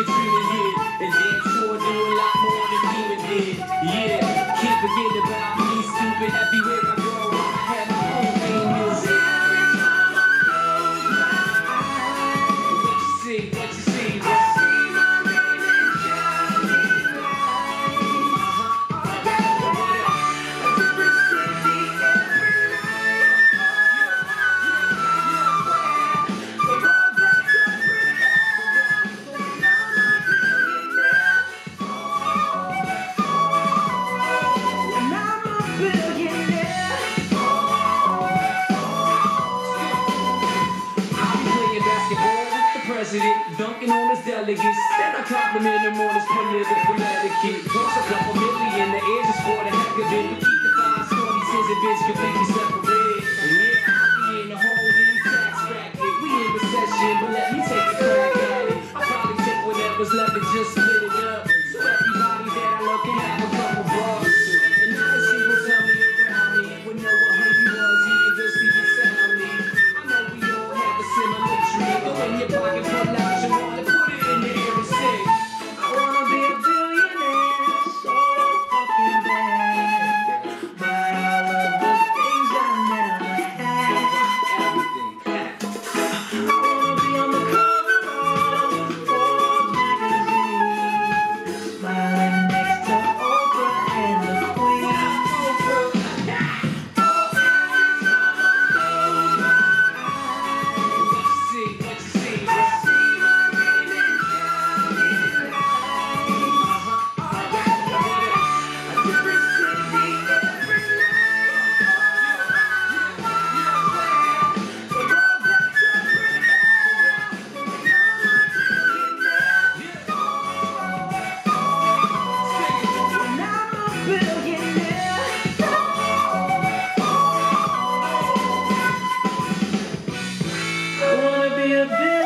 the dreamer here, and damn sure do a lot more than demon did. Yeah, can't forget about me, stupid, everywhere I go, I have my own main music. Every time I close my eyes, what you see, what you see, what? I see my baby shining bright. All that love to pursue me every night. Dunking on his delegates, then I compliment him on his political etiquette. Plus a couple million, the air just for the heck of it. We keep the 5 stories, his and bitch completely separated. And yeah, I be in the hole in the tax bracket. We in recession, but let me take a crack at it. I probably take whatever's left and just split it up, so everybody that I love can have a couple bars. And not a single tummy around me would know what he was, he ain't just sleeping soundly. I know we all have a similar dream. Go in your pocket, I wanna be a billionaire.